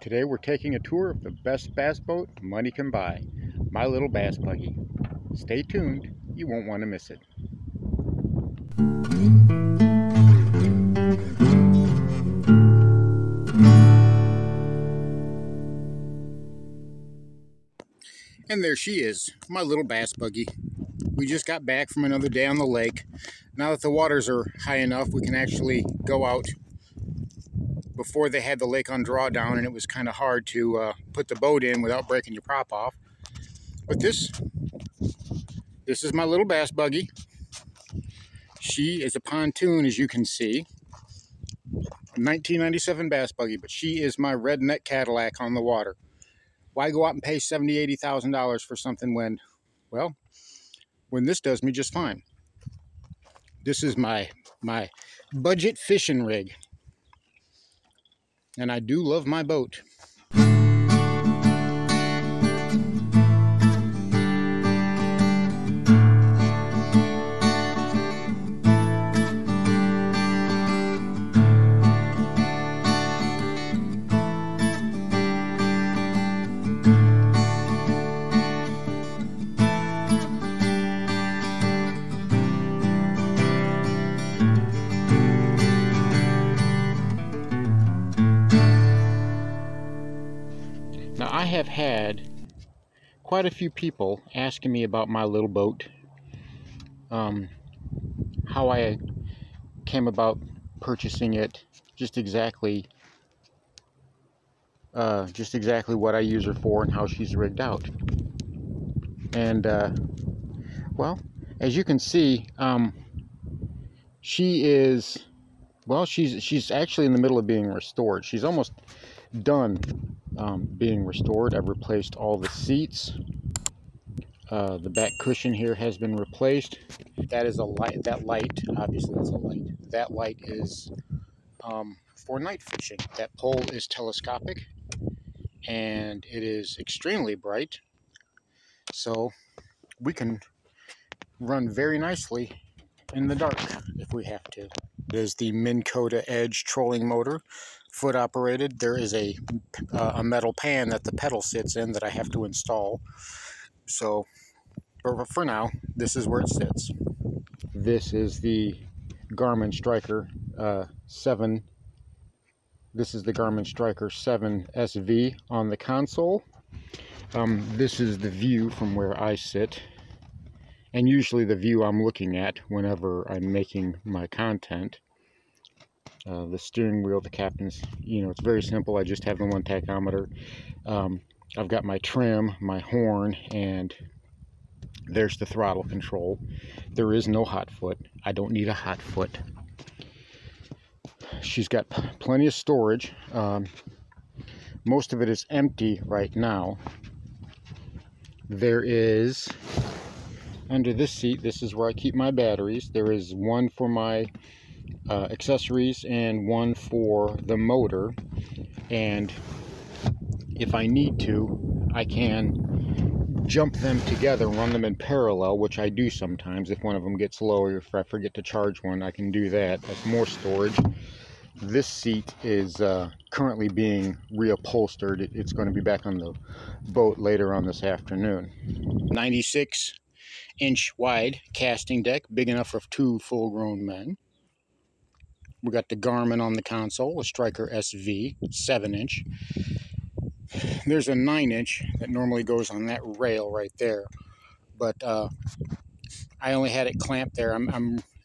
Today we're taking a tour of the best bass boat money can buy, my little bass buggy. Stay tuned, you won't want to miss it. And there she is, my little bass buggy. We just got back from another day on the lake. Now that the waters are high enough, we can actually go out. Before they had the lake on drawdown, and it was kind of hard to put the boat in without breaking your prop off. But this is my little bass buggy. She is a pontoon, as you can see. 1997 bass buggy, but she is my redneck Cadillac on the water. Why go out and pay $70,000, $80,000 for something when, well, when this does me just fine? This is my budget fishing rig. And I do love my boat. I have had quite a few people asking me about my little boat, how I came about purchasing it, just exactly what I use her for and how she's rigged out. And well, as you can see, she is, well, she's actually in the middle of being restored. She's almost done. Being restored. I've replaced all the seats. The back cushion here has been replaced. That is a light. That light, obviously, that's a light. That light is for night fishing. That pole is telescopic, and it is extremely bright. So we can run very nicely in the dark if we have to. There's the Minn Kota Edge trolling motor, foot operated. There is a metal pan that the pedal sits in that I have to install. So, but for now, this is where it sits. This is the Garmin Striker 7. This is the Garmin Striker 7 SV on the console. This is the view from where I sit. And usually the view I'm looking at whenever I'm making my content. The steering wheel, the captain's, you know, it's very simple. I just have the one tachometer. I've got my trim, my horn, and there's the throttle control. There is no hot foot. I don't need a hot foot. She's got plenty of storage. Most of it is empty right now. There is... Under this seat, this is where I keep my batteries. There is one for my accessories and one for the motor. And if I need to, I can jump them together, run them in parallel, which I do sometimes. If one of them gets low or if I forget to charge one, I can do that. That's more storage. This seat is currently being reupholstered. It's going to be back on the boat later on this afternoon. 96-inch wide casting deck, big enough for two full-grown men. We got the Garmin on the console, a Striker SV, 7-inch. There's a 9-inch that normally goes on that rail right there, but I only had it clamped there.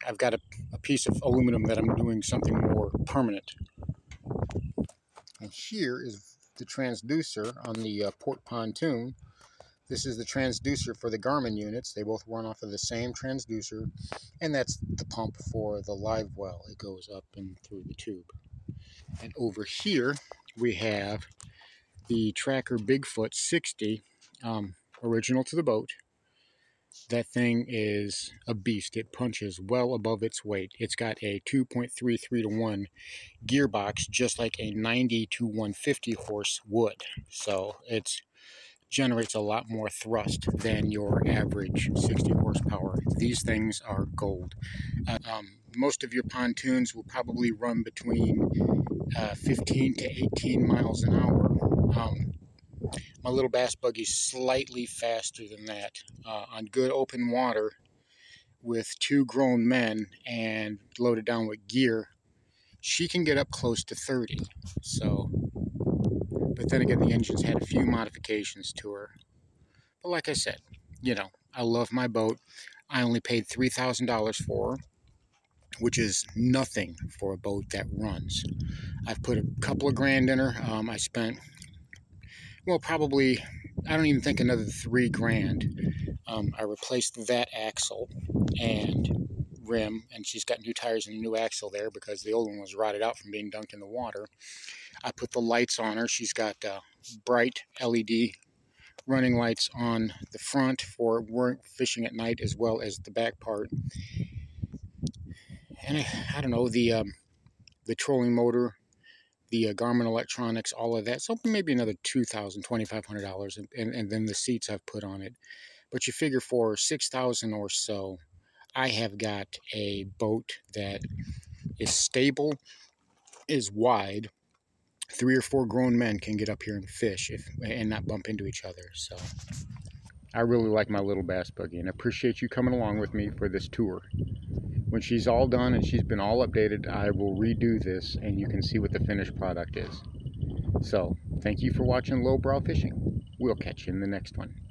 I've got a piece of aluminum that I'm doing something more permanent. And here is the transducer on the port pontoon. This is the transducer for the Garmin units. They both run off of the same transducer, and that's the pump for the live well. It goes up and through the tube. And over here, we have the Tracker Bigfoot 60, original to the boat. That thing is a beast. It punches well above its weight. It's got a 2.33:1 gearbox, just like a 90 to 150 horse would. So it's generates a lot more thrust than your average 60 horsepower. These things are gold. Most of your pontoons will probably run between 15 to 18 miles an hour. My little bass buggy's slightly faster than that on good open water with two grown men and loaded down with gear. She can get up close to 30. So, but then again, the engine's had a few modifications to her. But like I said, you know, I love my boat. I only paid $3,000 for her, which is nothing for a boat that runs. I've put a couple of grand in her. I spent, well, probably, I don't even think another $3,000. I replaced that axle and rim, and she's got new tires and a new axle there because the old one was rotted out from being dunked in the water. I put the lights on her. She's got bright LED running lights on the front for fishing at night as well as the back part. And I don't know, the trolling motor, the Garmin electronics, all of that. So maybe another $2,000, $2,500, and then the seats I've put on it. But you figure for $6,000 or so, I have got a boat that is stable, is wide. 3 or 4 grown men can get up here and fish and not bump into each other. So I really like my little bass buggy, and I appreciate you coming along with me for this tour. When she's all done and she's been all updated, I will redo this and you can see what the finished product is. So, thank you for watching Low Brow Fishing. We'll catch you in the next one.